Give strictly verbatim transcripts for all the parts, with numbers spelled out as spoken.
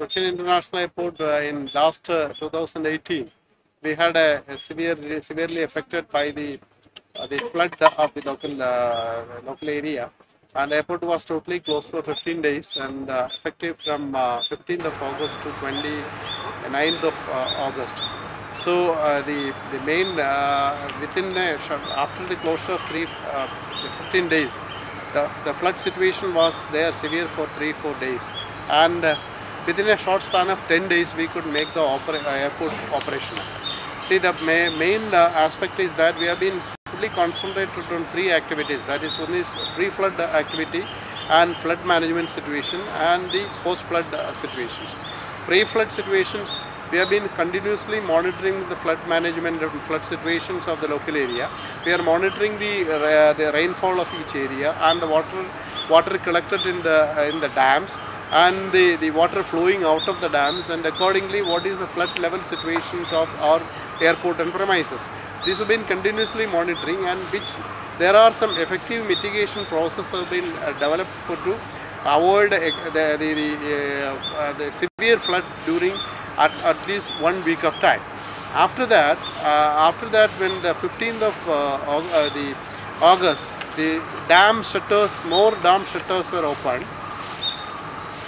Kochin International Airport uh, in last uh, two thousand eighteen, we had a, a severe, severely affected by the uh, the flood of the local uh, local area, and the airport was totally closed for fifteen days, and uh, effective from uh, fifteenth of August to twenty-ninth of August. So uh, the the main uh, within uh, after the closure of three uh, fifteen days, the the flood situation was there severe for three four days, and uh, within a short span of ten days we could make the opera, uh, airport operational. See, the ma main uh, aspect is that we have been fully concentrated on three activities. That is, one is pre-flood activity and flood management situation, and the post-flood uh, situations. Pre-flood situations, we have been continuously monitoring the flood management and flood situations of the local area. We are monitoring the uh, the rainfall of each area and the water water collected in the uh, in the dams, and the the water flowing out of the dams, and accordingly what is the flood level situations of our airport and premises. These have been continuously monitoring, and which there are some effective mitigation processes have been uh, developed for to avoid uh, the the the, uh, uh, the severe flood during At, at least one week of time. After that, uh, after that, when the fifteenth of August, the dam shutters, more dam shutters were opened.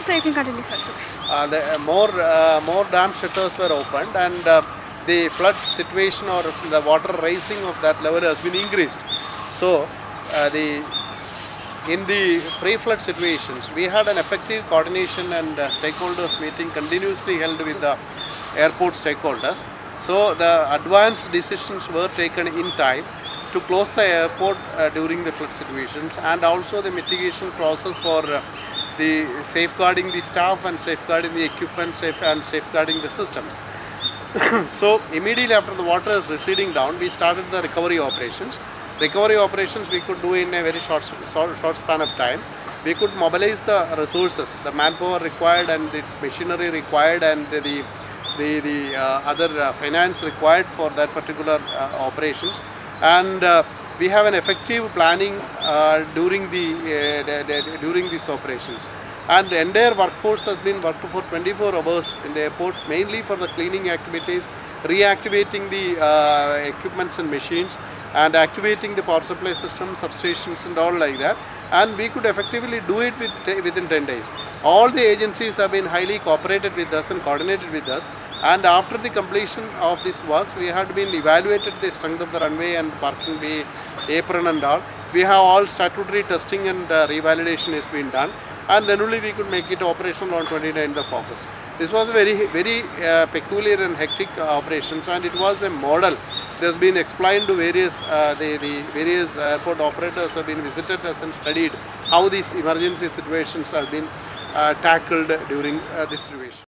So you can continue, sir. Uh, the uh, more uh, more dam shutters were opened, and uh, the flood situation or the water rising of that level has been increased. So uh, the in the pre-flood situations, we had an effective coordination and uh, stakeholders meeting continuously held with the airport stakeholders. So the advanced decisions were taken in time to close the airport uh, during the flood situations, and also the mitigation process for uh, the safeguarding the staff and safeguarding the equipment safe and safeguarding the systems. So immediately after the water is receding down, we started the recovery operations. Recovery operations we could do in a very short, short, short span of time. We could mobilize the resources, the manpower required and the machinery required and the, the, the uh, other uh, finance required for that particular uh, operations. And uh, we have an effective planning uh, during, the, uh, the, the, during these operations. And the entire workforce has been worked for twenty-four hours in the airport, mainly for the cleaning activities, reactivating the uh, equipments and machines, and activating the power supply system, substations and all like that. And we could effectively do it with within ten days. All the agencies have been highly cooperated with us and coordinated with us. And after the completion of these works, we had been evaluated the strength of the runway and parking bay apron and all. We have all statutory testing and uh, revalidation has been done. And then only we could make it operational on twenty-ninth of August. This was a very, very uh, peculiar and hectic uh, operations, and it was a model. There's been explained to various uh, the, the various airport operators have been visited us and studied how these emergency situations have been uh, tackled during uh, this situation.